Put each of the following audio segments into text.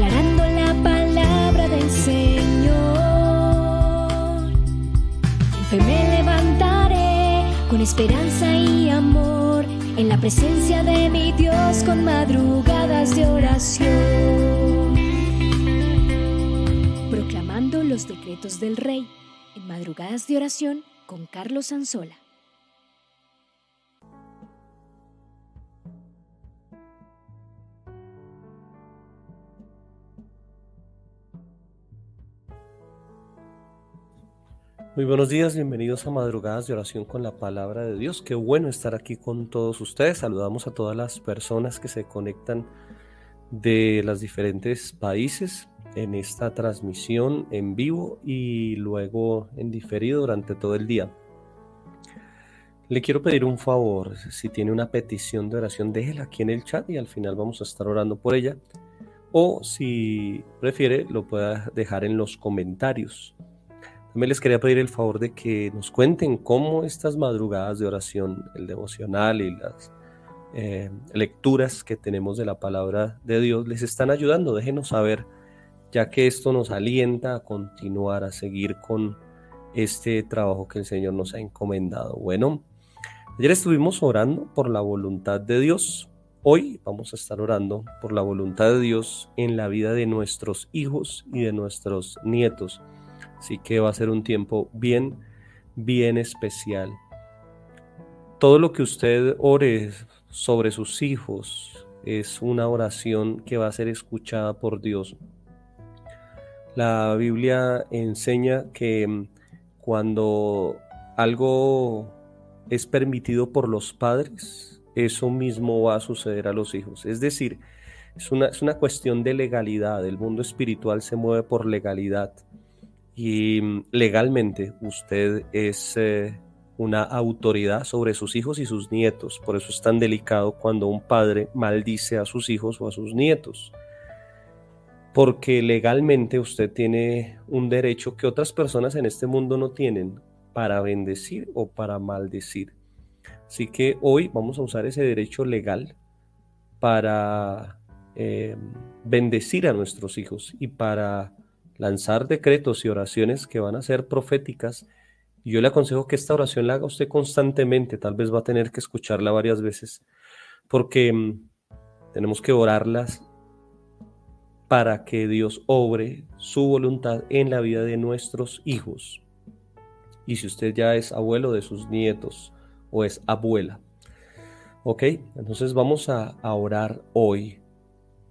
declarando la palabra del Señor. Fe me levantaré con esperanza y amor en la presencia de mi Dios con madrugadas de oración. Proclamando los decretos del Rey en Madrugadas de Oración con Carlos Anzola. Muy buenos días, bienvenidos a Madrugadas de Oración con la Palabra de Dios. Qué bueno estar aquí con todos ustedes. Saludamos a todas las personas que se conectan de los diferentes países en esta transmisión en vivo y luego en diferido durante todo el día. Le quiero pedir un favor, si tiene una petición de oración, déjela aquí en el chat y al final vamos a estar orando por ella. O si prefiere, lo pueda dejar en los comentarios. También les quería pedir el favor de que nos cuenten cómo estas madrugadas de oración, el devocional y las lecturas que tenemos de la palabra de Dios les están ayudando. Déjenos saber, ya que esto nos alienta a continuar, a seguir con este trabajo que el Señor nos ha encomendado. Bueno, ayer estuvimos orando por la voluntad de Dios. Hoy vamos a estar orando por la voluntad de Dios en la vida de nuestros hijos y de nuestros nietos. Así que va a ser un tiempo bien especial. Todo lo que usted ore sobre sus hijos es una oración que va a ser escuchada por Dios. La Biblia enseña que cuando algo es permitido por los padres, eso mismo va a suceder a los hijos. Es decir, es una cuestión de legalidad. El mundo espiritual se mueve por legalidad. Y legalmente usted es una autoridad sobre sus hijos y sus nietos. Por eso es tan delicado cuando un padre maldice a sus hijos o a sus nietos. Porque legalmente usted tiene un derecho que otras personas en este mundo no tienen para bendecir o para maldecir. Así que hoy vamos a usar ese derecho legal para bendecir a nuestros hijos y para lanzar decretos y oraciones que van a ser proféticas. Y yo le aconsejo que esta oración la haga usted constantemente. Tal vez va a tener que escucharla varias veces, porque tenemos que orarlas para que Dios obre su voluntad en la vida de nuestros hijos. Y si usted ya es abuelo, de sus nietos, o es abuela. Ok, entonces vamos a orar hoy,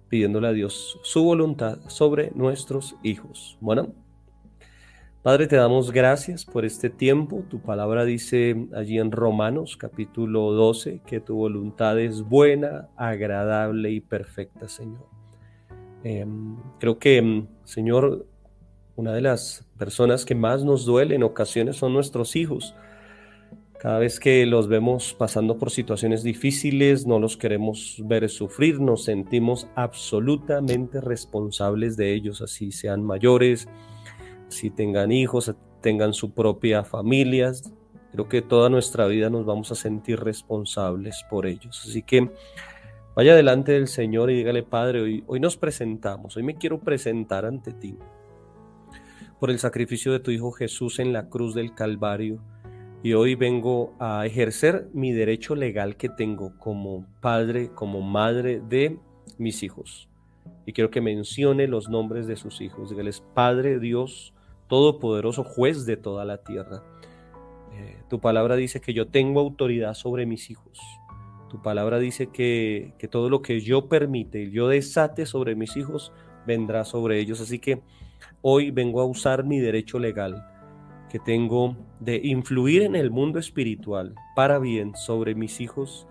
pidiéndole a Dios su voluntad sobre nuestros hijos. Bueno, Padre, te damos gracias por este tiempo. Tu palabra dice allí en Romanos capítulo 12 que tu voluntad es buena, agradable y perfecta, Señor. Creo que, Señor, una de las personas que más nos duele en ocasiones son nuestros hijos. Cada vez que los vemos pasando por situaciones difíciles, no los queremos ver sufrir, nos sentimos absolutamente responsables de ellos, así sean mayores, si tengan hijos, tengan su propia familia. Creo que toda nuestra vida nos vamos a sentir responsables por ellos. Así que vaya delante del Señor y dígale: Padre, hoy nos presentamos, hoy me quiero presentar ante ti por el sacrificio de tu Hijo Jesús en la cruz del Calvario. Y hoy vengo a ejercer mi derecho legal que tengo como padre, como madre de mis hijos. Y quiero que mencione los nombres de sus hijos. Dígales: Padre, Dios Todopoderoso, juez de toda la tierra. Tu palabra dice que yo tengo autoridad sobre mis hijos. Tu palabra dice que todo lo que yo permite, yo desate sobre mis hijos, vendrá sobre ellos. Así que hoy vengo a usar mi derecho legal que tengo de influir en el mundo espiritual para bien sobre mis hijos,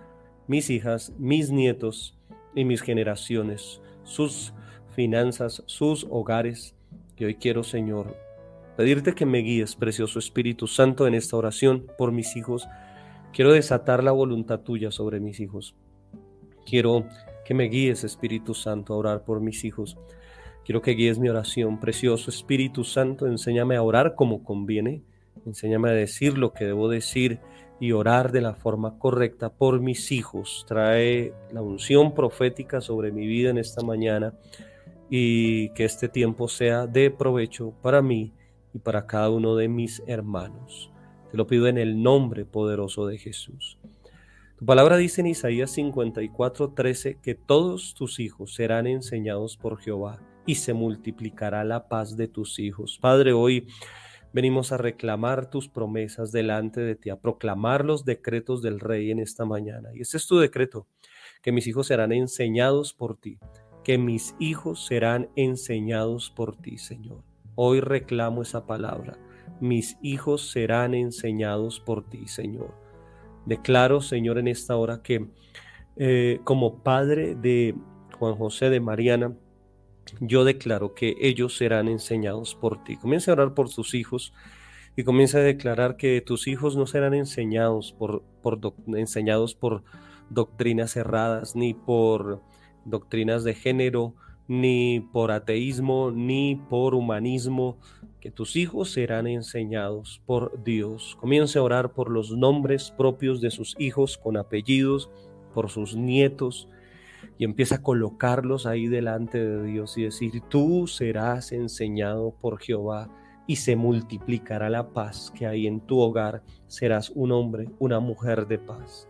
mis hijas, mis nietos y mis generaciones, sus finanzas, sus hogares. Y hoy quiero, Señor, pedirte que me guíes, precioso Espíritu Santo, en esta oración por mis hijos. Quiero desatar la voluntad tuya sobre mis hijos. Quiero que me guíes, Espíritu Santo, a orar por mis hijos. Quiero que guíes mi oración, precioso Espíritu Santo. Enséñame a orar como conviene. Enséñame a decir lo que debo decir y orar de la forma correcta por mis hijos. Trae la unción profética sobre mi vida en esta mañana y que este tiempo sea de provecho para mí y para cada uno de mis hermanos. Te lo pido en el nombre poderoso de Jesús. Tu palabra dice en Isaías 54:13 que todos tus hijos serán enseñados por Jehová y se multiplicará la paz de tus hijos. Padre, hoy venimos a reclamar tus promesas delante de ti, a proclamar los decretos del Rey en esta mañana. Y este es tu decreto, que mis hijos serán enseñados por ti, que mis hijos serán enseñados por ti, Señor. Hoy reclamo esa palabra. Mis hijos serán enseñados por ti, Señor. Declaro, Señor, en esta hora que como padre de Juan José, de Mariana, yo declaro que ellos serán enseñados por ti. Comienza a orar por tus hijos y comienza a declarar que tus hijos no serán enseñados por doctrinas erradas, ni por doctrinas de género, ni por ateísmo, ni por humanismo, que tus hijos serán enseñados por Dios. Comience a orar por los nombres propios de sus hijos con apellidos, por sus nietos, y empieza a colocarlos ahí delante de Dios y decir: tú serás enseñado por Jehová y se multiplicará la paz que hay en tu hogar. Serás un hombre, una mujer de paz.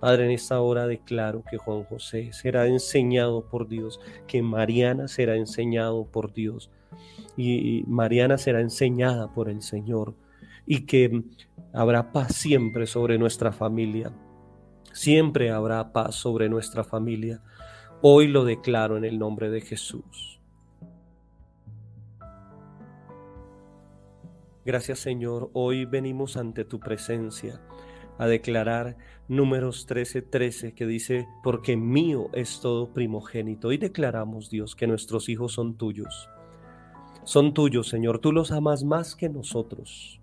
Padre, en esta hora declaro que Juan José será enseñado por Dios, que Mariana será enseñado por Dios y Mariana será enseñada por el Señor, y que habrá paz siempre sobre nuestra familia. Siempre habrá paz sobre nuestra familia. Hoy lo declaro en el nombre de Jesús. Gracias, Señor. Hoy venimos ante tu presencia a declarar Números 13:13, que dice: porque mío es todo primogénito. Y declaramos, Dios, que nuestros hijos son tuyos. Son tuyos, Señor. Tú los amas más que nosotros,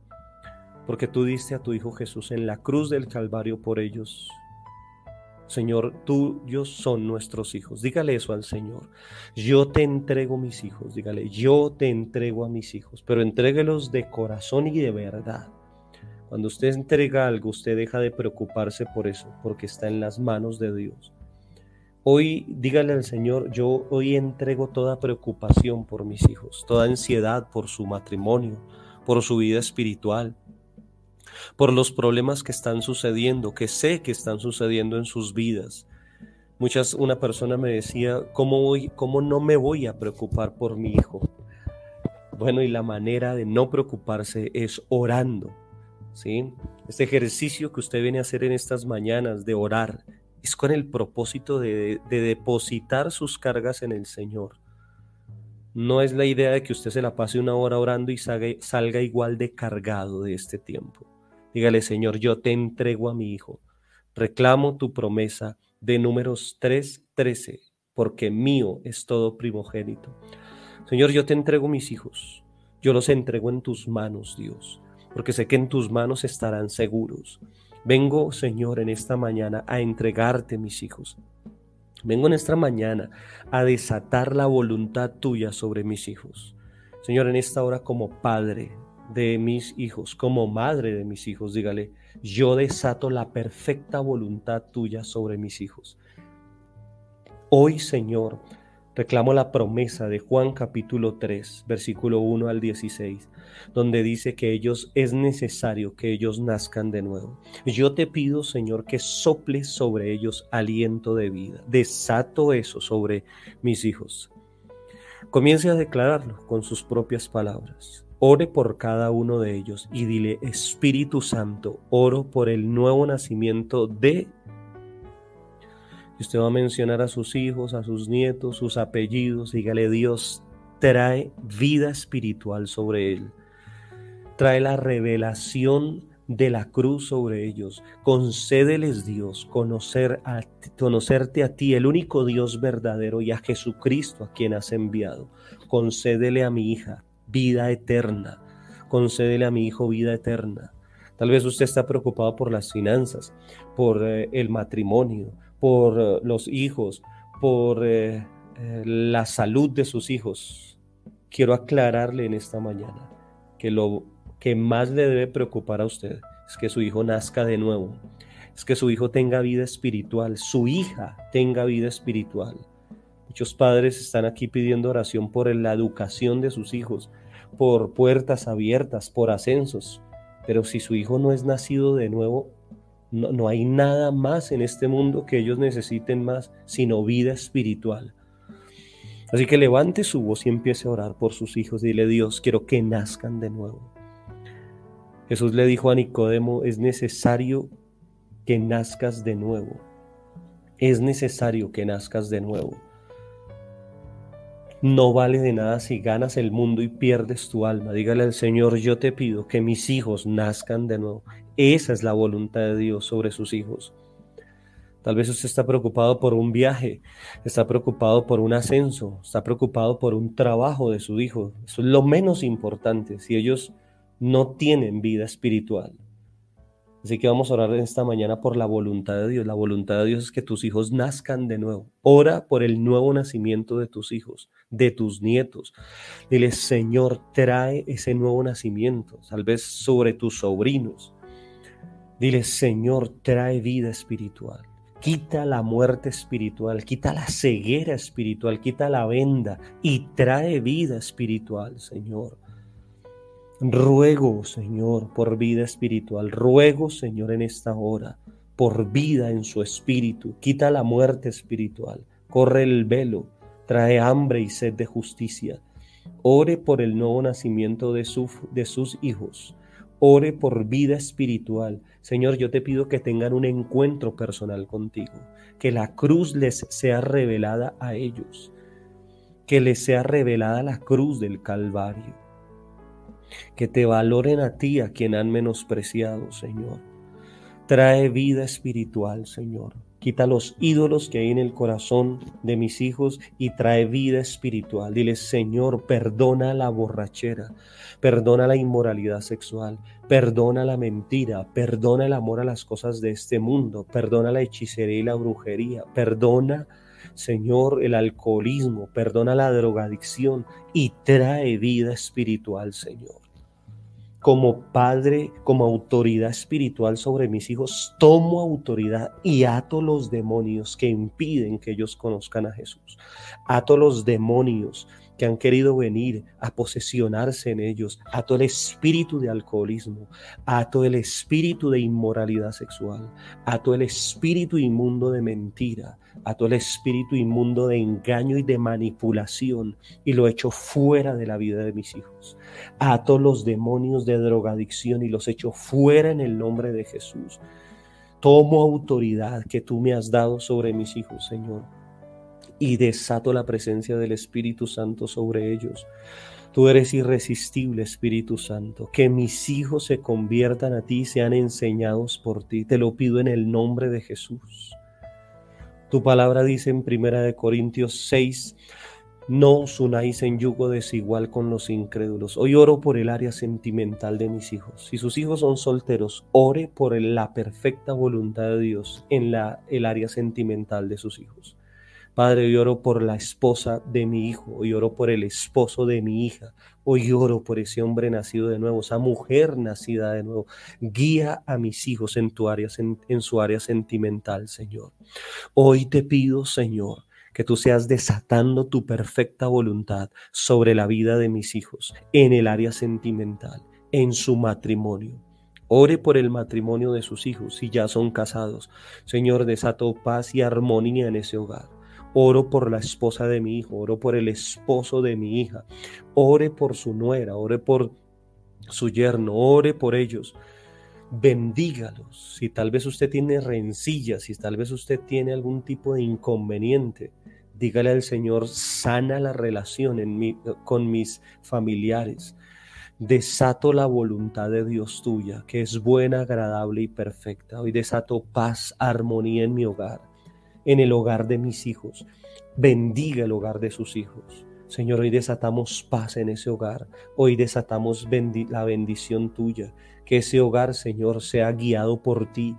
porque tú diste a tu Hijo Jesús en la cruz del Calvario por ellos. Señor, tuyos son nuestros hijos. Dígale eso al Señor. Yo te entrego mis hijos. Dígale: yo te entrego a mis hijos. Pero entréguelos de corazón y de verdad. Cuando usted entrega algo, usted deja de preocuparse por eso, porque está en las manos de Dios. Hoy dígale al Señor: yo hoy entrego toda preocupación por mis hijos, toda ansiedad por su matrimonio, por su vida espiritual, por los problemas que están sucediendo, que sé que están sucediendo en sus vidas. Una persona me decía: ¿cómo no me voy a preocupar por mi hijo? Bueno, y la manera de no preocuparse es orando, ¿sí? Este ejercicio que usted viene a hacer en estas mañanas de orar es con el propósito de depositar sus cargas en el Señor. No es la idea de que usted se la pase una hora orando y salga igual de cargado de este tiempo. Dígale: Señor, yo te entrego a mi hijo. Reclamo tu promesa de Números 3:13, porque mío es todo primogénito. Señor, yo te entrego mis hijos. Yo los entrego en tus manos, Dios, porque sé que en tus manos estarán seguros. Vengo, Señor, en esta mañana a entregarte mis hijos. Vengo en esta mañana a desatar la voluntad tuya sobre mis hijos. Señor, en esta hora, como padre de mis hijos, como madre de mis hijos, dígale: yo desato la perfecta voluntad tuya sobre mis hijos. Hoy, Señor, reclamo la promesa de Juan capítulo 3, versículo 1 al 16, donde dice que es necesario que ellos nazcan de nuevo. Yo te pido, Señor, que soples sobre ellos aliento de vida. Desato eso sobre mis hijos. Comience a declararlo con sus propias palabras. Ore por cada uno de ellos y dile: Espíritu Santo, oro por el nuevo nacimiento de Usted va a mencionar a sus hijos, a sus nietos, sus apellidos. Dígale: Dios, trae vida espiritual sobre él. Trae la revelación de la cruz sobre ellos. Concédeles, Dios, conocerte a ti, el único Dios verdadero, y a Jesucristo a quien has enviado. Concédele a mi hija vida eterna. Concédele a mi hijo vida eterna. Tal vez usted está preocupado por las finanzas, por el matrimonio, por los hijos, por la salud de sus hijos. Quiero aclararle en esta mañana que lo que más le debe preocupar a usted es que su hijo nazca de nuevo, es que su hijo tenga vida espiritual, su hija tenga vida espiritual. Muchos padres están aquí pidiendo oración por la educación de sus hijos, por puertas abiertas, por ascensos. Pero si su hijo no es nacido de nuevo, no hay nada más en este mundo que ellos necesiten más, sino vida espiritual. Así que levante su voz y empiece a orar por sus hijos. Dile: Dios, quiero que nazcan de nuevo. Jesús le dijo a Nicodemo: es necesario que nazcas de nuevo. Es necesario que nazcas de nuevo. No vale de nada si ganas el mundo y pierdes tu alma. Dígale al Señor: yo te pido que mis hijos nazcan de nuevo. Esa es la voluntad de Dios sobre sus hijos. Tal vez usted está preocupado por un viaje, está preocupado por un ascenso, está preocupado por un trabajo de su hijo. Eso es lo menos importante si ellos no tienen vida espiritual. Así que vamos a orar esta mañana por la voluntad de Dios. La voluntad de Dios es que tus hijos nazcan de nuevo. Ora por el nuevo nacimiento de tus hijos, de tus nietos. Dile: Señor, trae ese nuevo nacimiento, tal vez sobre tus sobrinos. Dile: Señor, trae vida espiritual. Quita la muerte espiritual, quita la ceguera espiritual, quita la venda y trae vida espiritual, Señor. Ruego, Señor, por vida espiritual. Ruego, Señor, en esta hora, por vida en su espíritu. Quita la muerte espiritual. Corre el velo. Trae hambre y sed de justicia. Ore por el nuevo nacimiento de sus hijos. Ore por vida espiritual. Señor, yo te pido que tengan un encuentro personal contigo. Que la cruz les sea revelada a ellos. Que les sea revelada la cruz del Calvario. Que te valoren a ti, a quien han menospreciado, Señor. Trae vida espiritual, Señor. Quita los ídolos que hay en el corazón de mis hijos y trae vida espiritual. Dile: Señor, perdona la borrachera, perdona la inmoralidad sexual, perdona la mentira, perdona el amor a las cosas de este mundo, perdona la hechicería y la brujería, perdona, Señor, el alcoholismo, perdona la drogadicción y trae vida espiritual, Señor. Como padre, como autoridad espiritual sobre mis hijos, tomo autoridad y ato los demonios que impiden que ellos conozcan a Jesús. Ato los demonios que han querido venir a posesionarse en ellos. Ato el espíritu de alcoholismo, ato el espíritu de inmoralidad sexual, ato el espíritu inmundo de mentira, ato el espíritu inmundo de engaño y de manipulación y lo echo fuera de la vida de mis hijos. Ato los demonios de drogadicción y los echo fuera en el nombre de Jesús. Tomo autoridad que tú me has dado sobre mis hijos, Señor, y desato la presencia del Espíritu Santo sobre ellos. Tú eres irresistible, Espíritu Santo. Que mis hijos se conviertan a ti y sean enseñados por ti. Te lo pido en el nombre de Jesús. Tu palabra dice en 1 Corintios 6, no os unáis en yugo desigual con los incrédulos. Hoy oro por el área sentimental de mis hijos. Si sus hijos son solteros, ore por la perfecta voluntad de Dios en el área sentimental de sus hijos. Padre, hoy oro por la esposa de mi hijo, hoy oro por el esposo de mi hija, hoy oro por ese hombre nacido de nuevo, esa mujer nacida de nuevo. Guía a mis hijos en su área sentimental, Señor. Hoy te pido, Señor, que tú seas desatando tu perfecta voluntad sobre la vida de mis hijos, en el área sentimental, en su matrimonio. Ore por el matrimonio de sus hijos, si ya son casados. Señor, desato paz y armonía en ese hogar. Oro por la esposa de mi hijo, oro por el esposo de mi hija, ore por su nuera, ore por su yerno, ore por ellos. Bendígalos. Si tal vez usted tiene rencillas, si tal vez usted tiene algún tipo de inconveniente, dígale al Señor: sana la relación con mis familiares. Desato la voluntad de Dios tuya, que es buena, agradable y perfecta. Hoy desato paz, armonía en mi hogar, en el hogar de mis hijos. Bendiga el hogar de sus hijos. Señor, hoy desatamos paz en ese hogar. Hoy desatamos la bendición tuya. Que ese hogar, Señor, sea guiado por ti.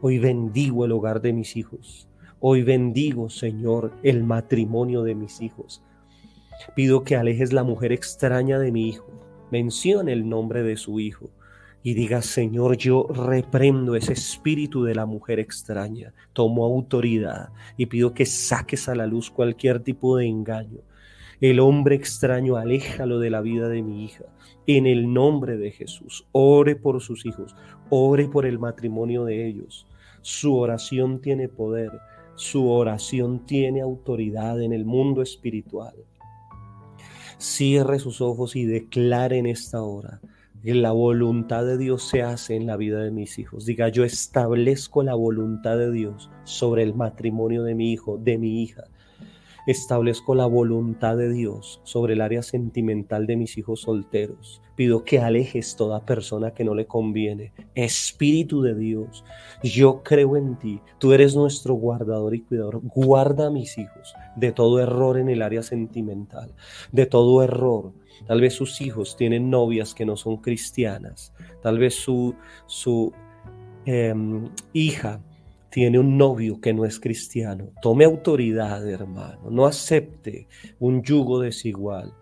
Hoy bendigo el hogar de mis hijos. Hoy bendigo, Señor, el matrimonio de mis hijos. Pido que alejes la mujer extraña de mi hijo. Menciona el nombre de su hijo. y digas: Señor, yo reprendo ese espíritu de la mujer extraña, tomo autoridad y pido que saques a la luz cualquier tipo de engaño. El hombre extraño, aléjalo de la vida de mi hija. En el nombre de Jesús, ore por sus hijos, ore por el matrimonio de ellos. Su oración tiene poder, su oración tiene autoridad en el mundo espiritual. Cierre sus ojos y declare en esta hora: la voluntad de Dios se hace en la vida de mis hijos. Diga: yo establezco la voluntad de Dios sobre el matrimonio de mi hijo, de mi hija. Establezco la voluntad de Dios sobre el área sentimental de mis hijos solteros. Pido que alejes toda persona que no le conviene. Espíritu de Dios, yo creo en ti. Tú eres nuestro guardador y cuidador. Guarda a mis hijos de todo error en el área sentimental, de todo error. Tal vez sus hijos tienen novias que no son cristianas. Tal vez su hija tiene un novio que no es cristiano. Tome autoridad, hermano. No acepte un yugo desigual.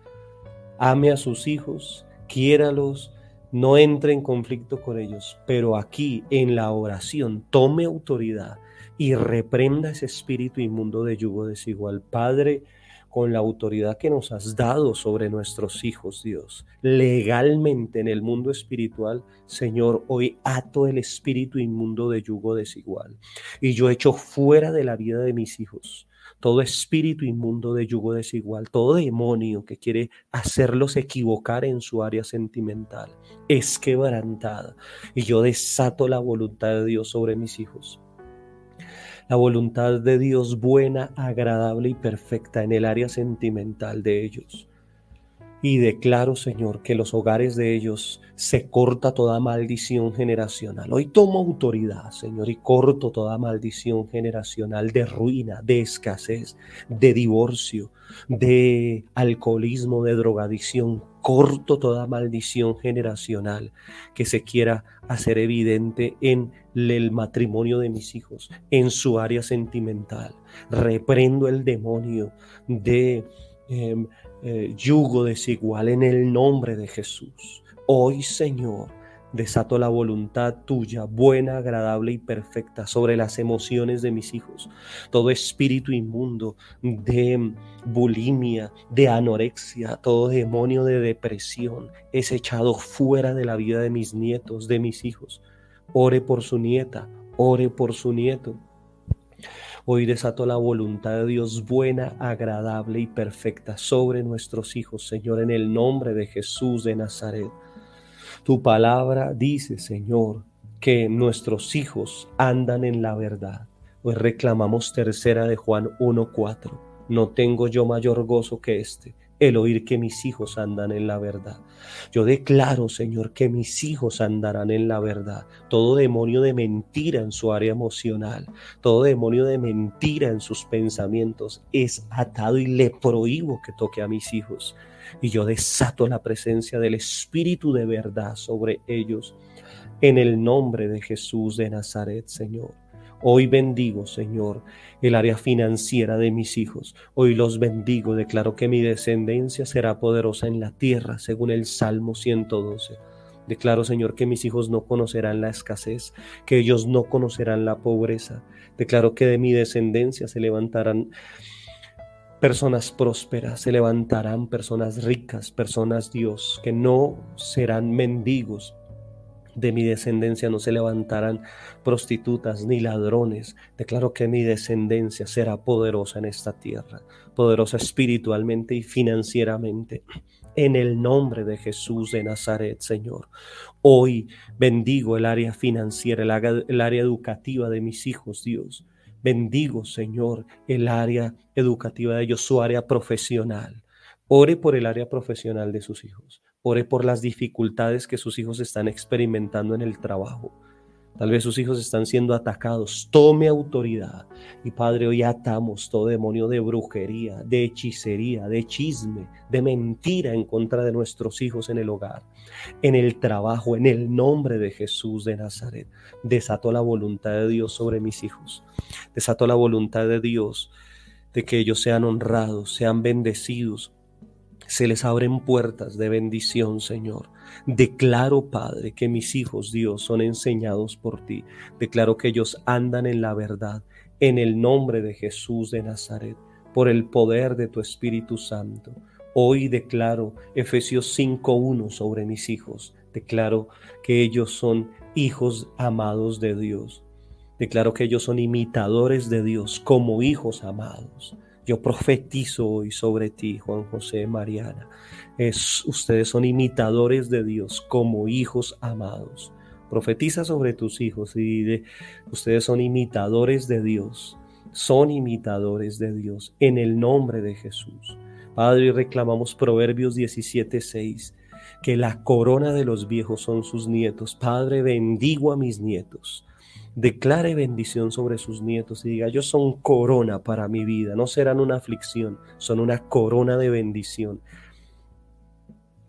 Ame a sus hijos, quiéralos, no entre en conflicto con ellos. Pero aquí, en la oración, tome autoridad y reprenda ese espíritu inmundo de yugo desigual. Padre, con la autoridad que nos has dado sobre nuestros hijos, Dios, legalmente en el mundo espiritual, Señor, hoy ato el espíritu inmundo de yugo desigual. Y yo echo fuera de la vida de mis hijos todo espíritu inmundo de yugo desigual, todo demonio que quiere hacerlos equivocar en su área sentimental. Es quebrantada. Y yo desato la voluntad de Dios sobre mis hijos. La voluntad de Dios buena, agradable y perfecta en el área sentimental de ellos. Y declaro, Señor, que los hogares de ellos se corta toda maldición generacional. Hoy tomo autoridad, Señor, y corto toda maldición generacional de ruina, de escasez, de divorcio, de alcoholismo, de drogadicción. Corto toda maldición generacional que se quiera hacer evidente en el matrimonio de mis hijos, en su área sentimental. Reprendo el demonio de yugo desigual en el nombre de Jesús. Hoy, Señor, desato la voluntad tuya, buena, agradable y perfecta sobre las emociones de mis hijos. Todo espíritu inmundo de bulimia, de anorexia, todo demonio de depresión es echado fuera de la vida de mis nietos, de mis hijos. Ore por su nieta, ore por su nieto. Hoy desato la voluntad de Dios buena, agradable y perfecta sobre nuestros hijos, Señor, en el nombre de Jesús de Nazaret. Tu palabra dice, Señor, que nuestros hijos andan en la verdad. Hoy reclamamos tercera de Juan 1:4. No tengo yo mayor gozo que este, el oír que mis hijos andan en la verdad. Yo declaro, Señor, que mis hijos andarán en la verdad. Todo demonio de mentira en su área emocional, todo demonio de mentira en sus pensamientos es atado y le prohíbo que toque a mis hijos. Y yo desato la presencia del Espíritu de verdad sobre ellos en el nombre de Jesús de Nazaret, Señor. Hoy bendigo, Señor, el área financiera de mis hijos. Hoy los bendigo. Declaro que mi descendencia será poderosa en la tierra, según el Salmo 112. Declaro, Señor, que mis hijos no conocerán la escasez, que ellos no conocerán la pobreza. Declaro que de mi descendencia se levantarán personas prósperas, se levantarán personas ricas, personas Dios, que no serán mendigos. De mi descendencia no se levantarán prostitutas ni ladrones. Declaro que mi descendencia será poderosa en esta tierra, poderosa espiritualmente y financieramente. En el nombre de Jesús de Nazaret, Señor. Hoy bendigo el área financiera, el área educativa de mis hijos, Dios. Bendigo, Señor, el área educativa de ellos, su área profesional. Ore por el área profesional de sus hijos. Ore por las dificultades que sus hijos están experimentando en el trabajo. Tal vez sus hijos están siendo atacados. Tome autoridad. Y Padre, hoy atamos todo demonio de brujería, de hechicería, de chisme, de mentira en contra de nuestros hijos en el hogar, en el trabajo, en el nombre de Jesús de Nazaret. Desato la voluntad de Dios sobre mis hijos. Desato la voluntad de Dios de que ellos sean honrados, sean bendecidos, se les abren puertas de bendición, Señor. Declaro, Padre, que mis hijos, Dios, son enseñados por ti. Declaro que ellos andan en la verdad, en el nombre de Jesús de Nazaret, por el poder de tu Espíritu Santo. Hoy declaro Efesios 5:1 sobre mis hijos. Declaro que ellos son hijos amados de Dios. Declaro que ellos son imitadores de Dios como hijos amados. Yo profetizo hoy sobre ti, Juan José, Mariana. Ustedes son imitadores de Dios como hijos amados. Profetiza sobre tus hijos y dile, ustedes son imitadores de Dios. Son imitadores de Dios en el nombre de Jesús. Padre, reclamamos Proverbios 17:6, que la corona de los viejos son sus nietos. Padre, bendigo a mis nietos. Declare bendición sobre sus nietos y diga, ellos son corona para mi vida, no serán una aflicción, son una corona de bendición.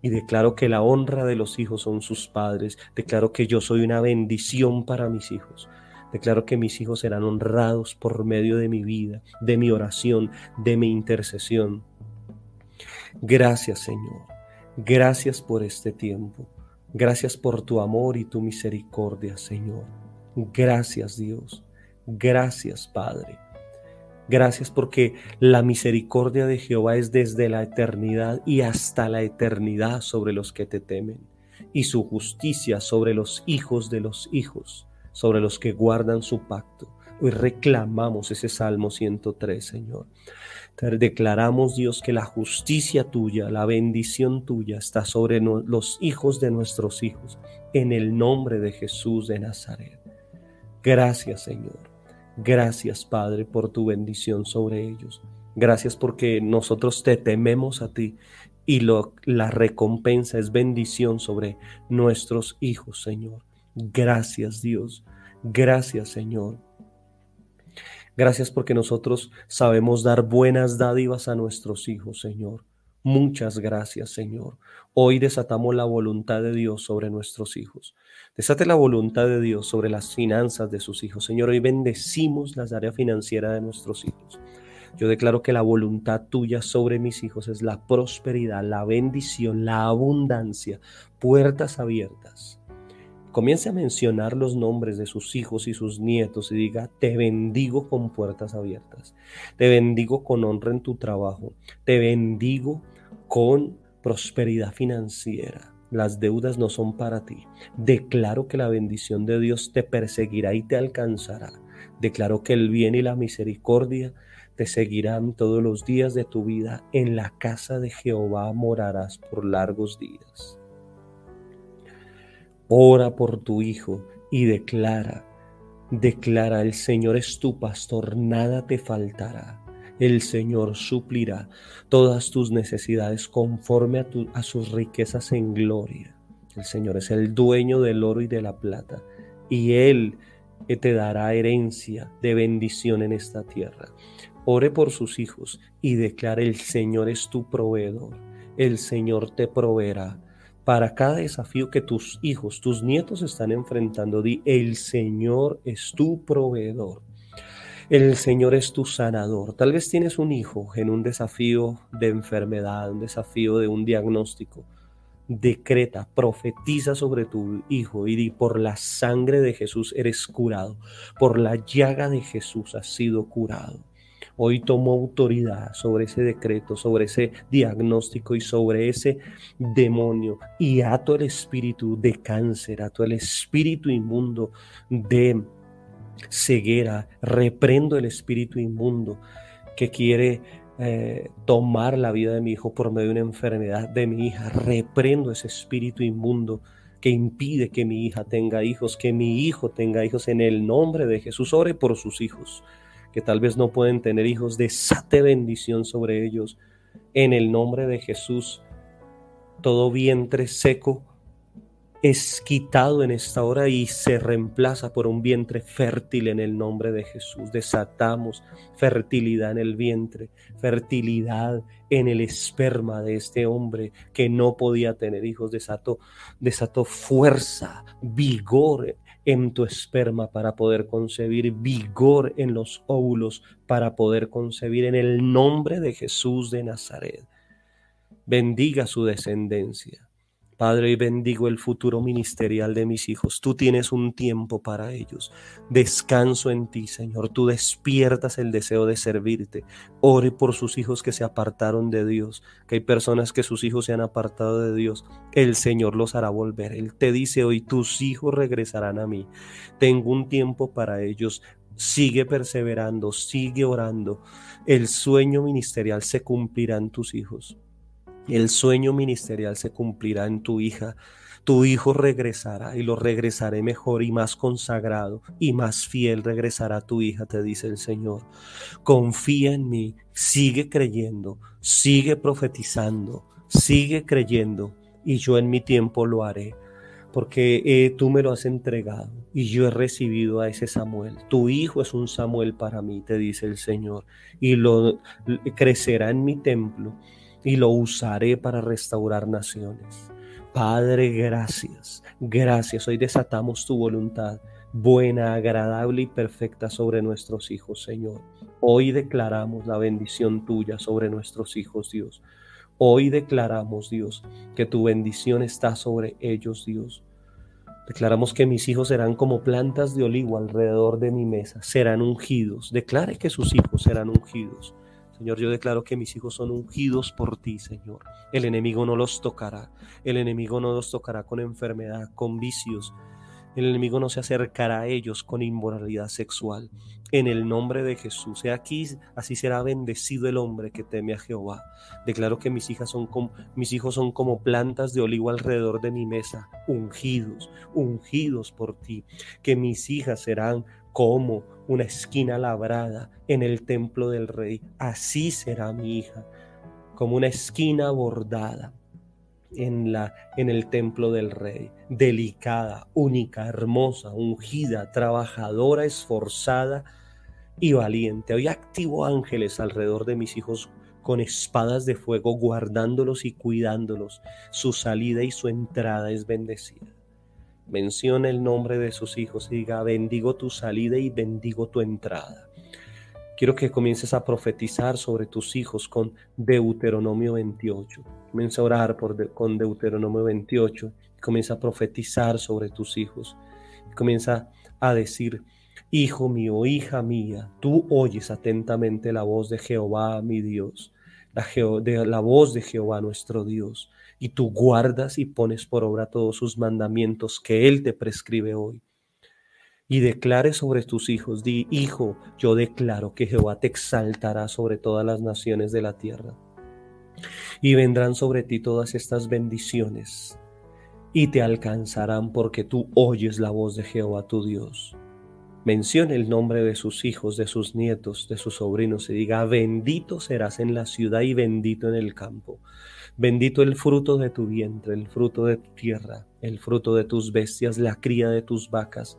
Y declaro que la honra de los hijos son sus padres, declaro que yo soy una bendición para mis hijos. Declaro que mis hijos serán honrados por medio de mi vida, de mi oración, de mi intercesión. Gracias, Señor, gracias por este tiempo, gracias por tu amor y tu misericordia, Señor. Gracias, Dios. Gracias, Padre. Gracias porque la misericordia de Jehová es desde la eternidad y hasta la eternidad sobre los que te temen, y su justicia sobre los hijos de los hijos, sobre los que guardan su pacto. Hoy reclamamos ese Salmo 103, Señor. Te declaramos, Dios, que la justicia tuya, la bendición tuya está sobre los hijos de nuestros hijos, en el nombre de Jesús de Nazaret. Gracias, Señor. Gracias, Padre, por tu bendición sobre ellos. Gracias porque nosotros te tememos a ti y la recompensa es bendición sobre nuestros hijos, Señor. Gracias, Dios. Gracias, Señor. Gracias porque nosotros sabemos dar buenas dádivas a nuestros hijos, Señor. Muchas gracias, Señor. Hoy desatamos la voluntad de Dios sobre nuestros hijos. Desate la voluntad de Dios sobre las finanzas de sus hijos. Señor, hoy bendecimos las áreas financieras de nuestros hijos. Yo declaro que la voluntad tuya sobre mis hijos es la prosperidad, la bendición, la abundancia, puertas abiertas. Comience a mencionar los nombres de sus hijos y sus nietos y diga, te bendigo con puertas abiertas, te bendigo con honra en tu trabajo, te bendigo con prosperidad financiera. Las deudas no son para ti. Declaro que la bendición de Dios te perseguirá y te alcanzará. Declaro que el bien y la misericordia te seguirán todos los días de tu vida. En la casa de Jehová morarás por largos días. Ora por tu hijo y declara, el Señor es tu pastor, nada te faltará. El Señor suplirá todas tus necesidades conforme a sus riquezas en gloria. El Señor es el dueño del oro y de la plata, y Él te dará herencia de bendición en esta tierra. Ore por sus hijos y declara, el Señor es tu proveedor, el Señor te proveerá. Para cada desafío que tus hijos, tus nietos están enfrentando, di, el Señor es tu proveedor, el Señor es tu sanador. Tal vez tienes un hijo en un desafío de enfermedad, un desafío de un diagnóstico. Decreta, profetiza sobre tu hijo y di, por la sangre de Jesús eres curado, por la llaga de Jesús has sido curado. Hoy tomo autoridad sobre ese decreto, sobre ese diagnóstico y sobre ese demonio. Y ato el espíritu de cáncer, ato el espíritu inmundo de ceguera. Reprendo el espíritu inmundo que quiere tomar la vida de mi hijo por medio de una enfermedad de mi hija. Reprendo ese espíritu inmundo que impide que mi hija tenga hijos, que mi hijo tenga hijos. En el nombre de Jesús, ore por sus hijos que tal vez no pueden tener hijos, desate bendición sobre ellos. En el nombre de Jesús, todo vientre seco es quitado en esta hora y se reemplaza por un vientre fértil en el nombre de Jesús. Desatamos fertilidad en el vientre, fertilidad en el esperma de este hombre que no podía tener hijos. Desató fuerza, vigor en tu esperma para poder concebir, vigor en los óvulos para poder concebir, en el nombre de Jesús de Nazaret. bendiga su descendencia. Padre, y bendigo el futuro ministerial de mis hijos. Tú tienes un tiempo para ellos. Descanso en ti, Señor. Tú despiertas el deseo de servirte. Ore por sus hijos que se apartaron de Dios, que hay personas que sus hijos se han apartado de Dios. El Señor los hará volver. Él te dice hoy, tus hijos regresarán a mí. Tengo un tiempo para ellos. Sigue perseverando, sigue orando. El sueño ministerial se cumplirá en tus hijos. El sueño ministerial se cumplirá en tu hija. Tu hijo regresará y lo regresaré mejor y más consagrado y más fiel regresará tu hija, te dice el Señor. Confía en mí, sigue creyendo, sigue profetizando, sigue creyendo y yo en mi tiempo lo haré. Porque tú me lo has entregado y yo he recibido a ese Samuel. Tu hijo es un Samuel para mí, te dice el Señor, y crecerá en mi templo. Y lo usaré para restaurar naciones. Padre, gracias. Gracias. Hoy desatamos tu voluntad buena, agradable y perfecta sobre nuestros hijos, Señor. Hoy declaramos la bendición tuya sobre nuestros hijos, Dios. Hoy declaramos, Dios, que tu bendición está sobre ellos, Dios. Declaramos que mis hijos serán como plantas de olivo alrededor de mi mesa. Serán ungidos. Declare que sus hijos serán ungidos. Señor, yo declaro que mis hijos son ungidos por ti, Señor. El enemigo no los tocará. El enemigo no los tocará con enfermedad, con vicios. El enemigo no se acercará a ellos con inmoralidad sexual. En el nombre de Jesús, he aquí, así será bendecido el hombre que teme a Jehová. Declaro que mis hijos son como plantas de olivo alrededor de mi mesa, ungidos por ti. Que mis hijas serán como una esquina labrada en el templo del Rey. Así será mi hija, como una esquina bordada en el templo del Rey. Delicada, única, hermosa, ungida, trabajadora, esforzada y valiente. Hoy activo ángeles alrededor de mis hijos con espadas de fuego, guardándolos y cuidándolos. Su salida y su entrada es bendecida. Menciona el nombre de sus hijos y diga: bendigo tu salida y bendigo tu entrada. Quiero que comiences a profetizar sobre tus hijos con Deuteronomio 28. Comienza a orar con Deuteronomio 28. Comienza a profetizar sobre tus hijos. Comienza a decir: hijo mío, hija mía, tú oyes atentamente la voz de Jehová, mi Dios, la voz de Jehová, nuestro Dios. Y tú guardas y pones por obra todos sus mandamientos que Él te prescribe hoy. Y declare sobre tus hijos, di: hijo, yo declaro que Jehová te exaltará sobre todas las naciones de la tierra. Y vendrán sobre ti todas estas bendiciones y te alcanzarán porque tú oyes la voz de Jehová tu Dios. Mencione el nombre de sus hijos, de sus nietos, de sus sobrinos y diga: bendito serás en la ciudad y bendito en el campo. Bendito el fruto de tu vientre, el fruto de tu tierra, el fruto de tus bestias, la cría de tus vacas,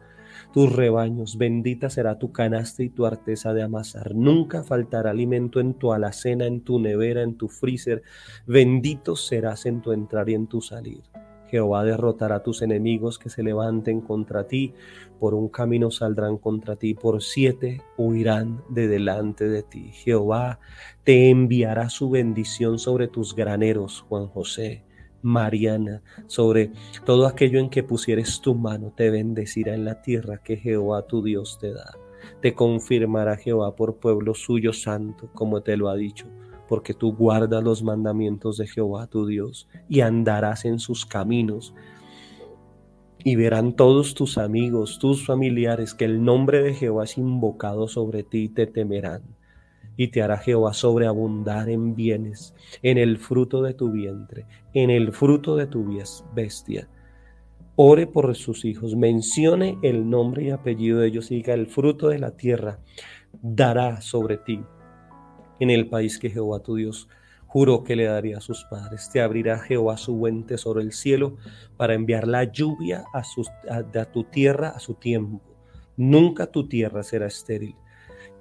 tus rebaños. Bendita será tu canasta y tu arteza de amasar. Nunca faltará alimento en tu alacena, en tu nevera, en tu freezer. Bendito serás en tu entrar y en tu salir. Jehová derrotará a tus enemigos que se levanten contra ti. Por un camino saldrán contra ti, por 7 huirán de delante de ti. Jehová te enviará su bendición sobre tus graneros, Juan José, Mariana, sobre todo aquello en que pusieres tu mano, te bendecirá en la tierra que Jehová tu Dios te da. Te confirmará Jehová por pueblo suyo santo, como te lo ha dicho. Porque tú guardas los mandamientos de Jehová tu Dios y andarás en sus caminos. Y verán todos tus amigos, tus familiares, que el nombre de Jehová es invocado sobre ti y te temerán. Y te hará Jehová sobreabundar en bienes, en el fruto de tu vientre, en el fruto de tu bestia. Ore por sus hijos, mencione el nombre y apellido de ellos y diga: el fruto de la tierra dará sobre ti. En el país que Jehová tu Dios juró que le daría a sus padres, te abrirá Jehová su buen tesoro el cielo para enviar la lluvia a tu tierra a su tiempo. Nunca tu tierra será estéril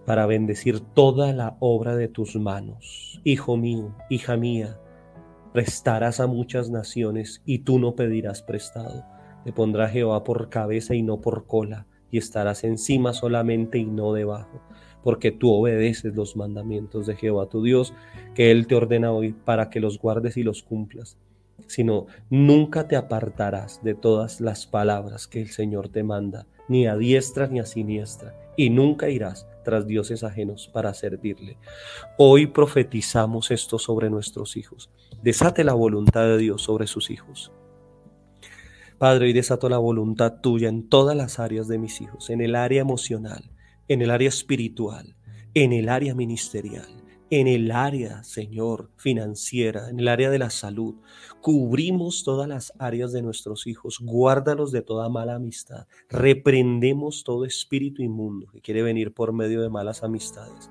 para bendecir toda la obra de tus manos. Hijo mío, hija mía, prestarás a muchas naciones y tú no pedirás prestado. Te pondrá Jehová por cabeza y no por cola, y estarás encima solamente y no debajo. porque tú obedeces los mandamientos de Jehová tu Dios, que Él te ordena hoy para que los guardes y los cumplas, sino nunca te apartarás de todas las palabras que el Señor te manda, ni a diestra ni a siniestra, y nunca irás tras dioses ajenos para servirle. Hoy profetizamos esto sobre nuestros hijos. Desate la voluntad de Dios sobre sus hijos. Padre, hoy desato la voluntad tuya en todas las áreas de mis hijos, en el área emocional, en el área espiritual, en el área ministerial, en el área, Señor, financiera, en el área de la salud. Cubrimos todas las áreas de nuestros hijos, guárdalos de toda mala amistad. Reprendemos todo espíritu inmundo que quiere venir por medio de malas amistades.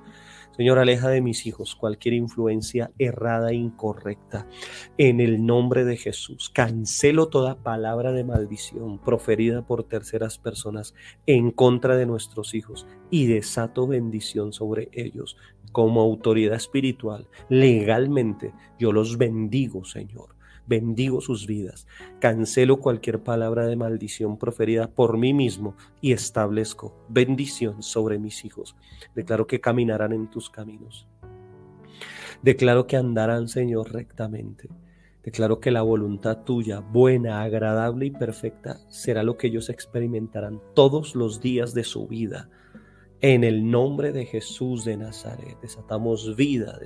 Señor, aleja de mis hijos cualquier influencia errada e incorrecta. En el nombre de Jesús, cancelo toda palabra de maldición proferida por terceras personas en contra de nuestros hijos y desato bendición sobre ellos. Como autoridad espiritual, legalmente, yo los bendigo, Señor. Bendigo sus vidas. Cancelo cualquier palabra de maldición proferida por mí mismo y establezco bendición sobre mis hijos. Declaro que caminarán en tus caminos. Declaro que andarán, Señor, rectamente. Declaro que la voluntad tuya, buena, agradable y perfecta, será lo que ellos experimentarán todos los días de su vida. En el nombre de Jesús de Nazaret, desatamos vida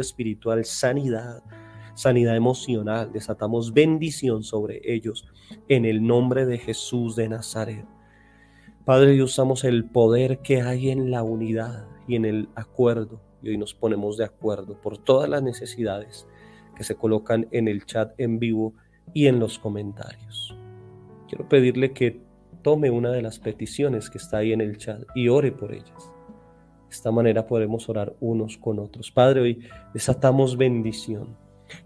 espiritual, sanidad emocional, desatamos bendición sobre ellos en el nombre de Jesús de Nazaret. Padre, y usamos el poder que hay en la unidad y en el acuerdo, y hoy nos ponemos de acuerdo por todas las necesidades que se colocan en el chat en vivo y en los comentarios. Quiero pedirle que tome una de las peticiones que está ahí en el chat y ore por ellas. De esta manera podremos orar unos con otros. Padre, hoy desatamos bendición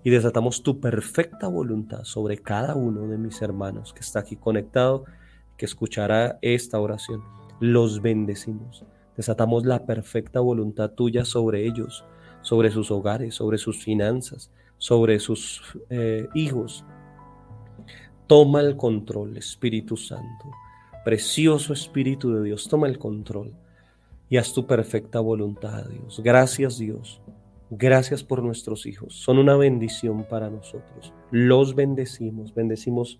y desatamos tu perfecta voluntad sobre cada uno de mis hermanos que está aquí conectado, que escuchará esta oración. Los bendecimos. Desatamos la perfecta voluntad tuya sobre ellos, sobre sus hogares, sobre sus finanzas, sobre sus hijos. Toma el control, Espíritu Santo. Precioso Espíritu de Dios, toma el control y haz tu perfecta voluntad, Dios. Gracias, Dios. Gracias por nuestros hijos. Son una bendición para nosotros. Los bendecimos, bendecimos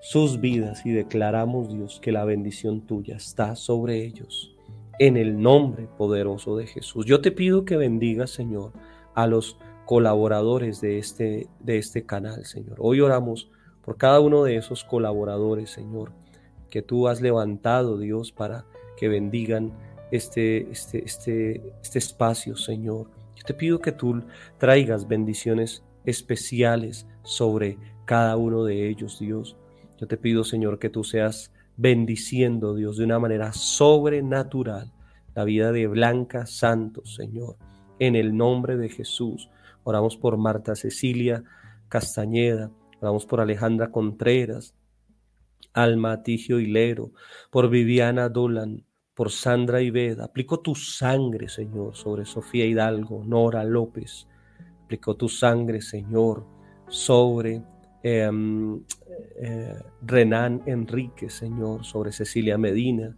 sus vidas y declaramos, Dios, que la bendición tuya está sobre ellos. En el nombre poderoso de Jesús. Yo te pido que bendigas, Señor, a los colaboradores de este canal, Señor. Hoy oramos por cada uno de esos colaboradores, Señor, que tú has levantado, Dios, para que bendigan este espacio, Señor. Yo te pido que tú traigas bendiciones especiales sobre cada uno de ellos, Dios. Yo te pido, Señor, que tú seas bendiciendo, Dios, de una manera sobrenatural la vida de Blanca Santos, Señor. En el nombre de Jesús, oramos por Marta Cecilia Castañeda, oramos por Alejandra Contreras, Alma Tigio Hilero, por Viviana Dolan, por Sandra Iveda. Aplico tu sangre, Señor, sobre Sofía Hidalgo, Nora López. Aplico tu sangre, Señor, sobre Renan Enrique, Señor, sobre Cecilia Medina,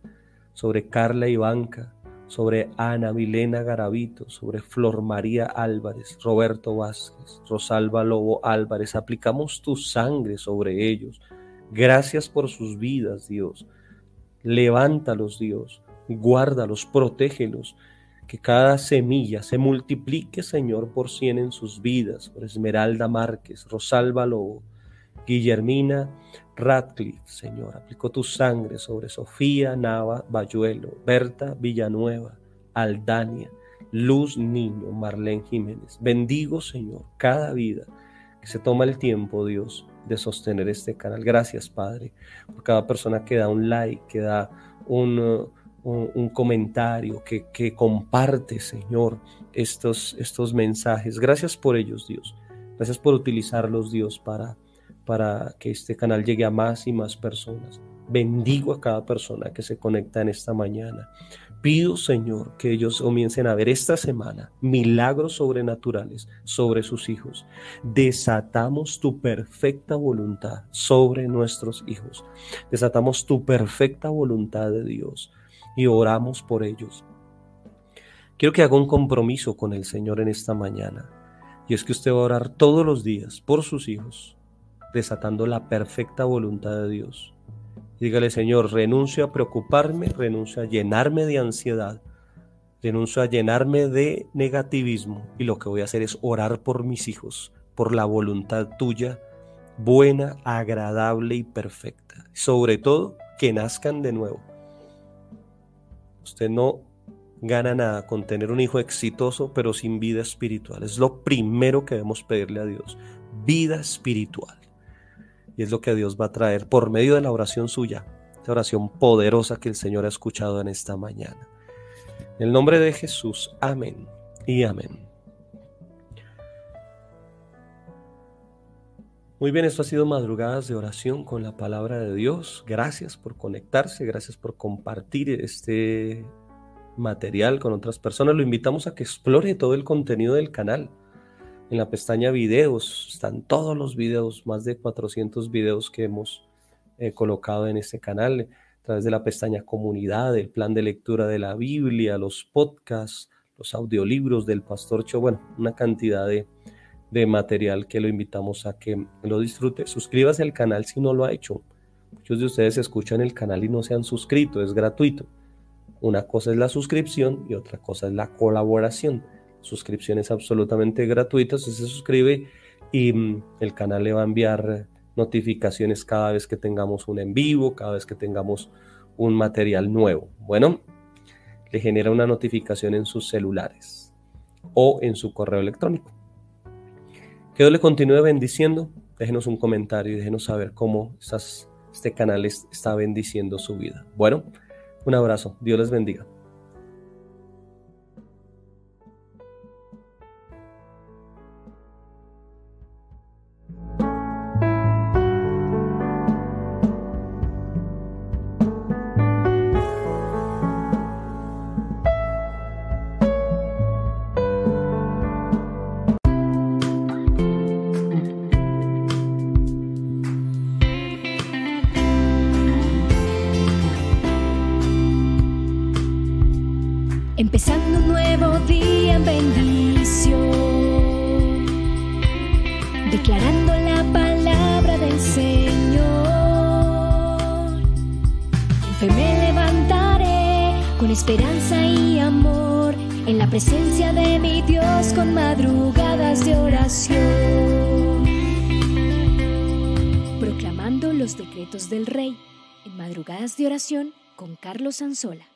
sobre Carla Ivanka, sobre Ana Milena Garavito, sobre Flor María Álvarez, Roberto Vázquez, Rosalba Lobo Álvarez. Aplicamos tu sangre sobre ellos. Gracias por sus vidas, Dios. Levántalos, Dios. Guárdalos, protégelos. Que cada semilla se multiplique, Señor, por 100 en sus vidas. Por Esmeralda Márquez, Rosalba Lobo, Guillermina Radcliffe, Señor, aplicó tu sangre sobre Sofía Nava Bayuelo, Berta Villanueva, Aldania, Luz Niño, Marlén Jiménez. Bendigo, Señor, cada vida que se toma el tiempo, Dios, de sostener este canal. Gracias, Padre, por cada persona que da un like, que da un comentario, que comparte, Señor, estos mensajes. Gracias por ellos, Dios. Gracias por utilizarlos, Dios, para que este canal llegue a más y más personas. Bendigo a cada persona que se conecta en esta mañana. Pido, Señor, que ellos comiencen a ver esta semana milagros sobrenaturales sobre sus hijos. Desatamos tu perfecta voluntad sobre nuestros hijos. Desatamos tu perfecta voluntad de Dios y oramos por ellos. Quiero que haga un compromiso con el Señor en esta mañana, y es que usted va a orar todos los días por sus hijos, desatando la perfecta voluntad de Dios. Dígale: Señor, renuncio a preocuparme, renuncio a llenarme de ansiedad, renuncio a llenarme de negativismo, y lo que voy a hacer es orar por mis hijos, por la voluntad tuya, buena, agradable y perfecta. Sobre todo, que nazcan de nuevo. Usted no gana nada con tener un hijo exitoso, pero sin vida espiritual. Es lo primero que debemos pedirle a Dios, vida espiritual. Y es lo que Dios va a traer por medio de la oración suya, esa oración poderosa que el Señor ha escuchado en esta mañana. En el nombre de Jesús, amén y amén. Muy bien, esto ha sido Madrugadas de Oración con la Palabra de Dios. Gracias por conectarse, gracias por compartir este material con otras personas. Lo invitamos a que explore todo el contenido del canal. En la pestaña videos están todos los videos, más de 400 videos que hemos colocado en este canal, a través de la pestaña comunidad, el plan de lectura de la Biblia, los podcasts, los audiolibros del Pastor Cho. Bueno, una cantidad de material que lo invitamos a que lo disfrute. Suscríbase al canal si no lo ha hecho. Muchos de ustedes escuchan el canal y no se han suscrito, es gratuito. Una cosa es la suscripción y otra cosa es la colaboración. Suscripción es absolutamente gratuita, usted se suscribe y el canal le va a enviar notificaciones cada vez que tengamos un en vivo, cada vez que tengamos un material nuevo. Bueno, le genera una notificación en sus celulares o en su correo electrónico. Que Dios le continúe bendiciendo. Déjenos un comentario y déjenos saber cómo este canal está bendiciendo su vida. Bueno, un abrazo. Dios les bendiga. Empezando un nuevo día en bendición, declarando la palabra del Señor. Fe me levantaré con esperanza y amor, en la presencia de mi Dios con madrugadas de oración. Proclamando los decretos del Rey en Madrugadas de Oración con Carlos Anzola.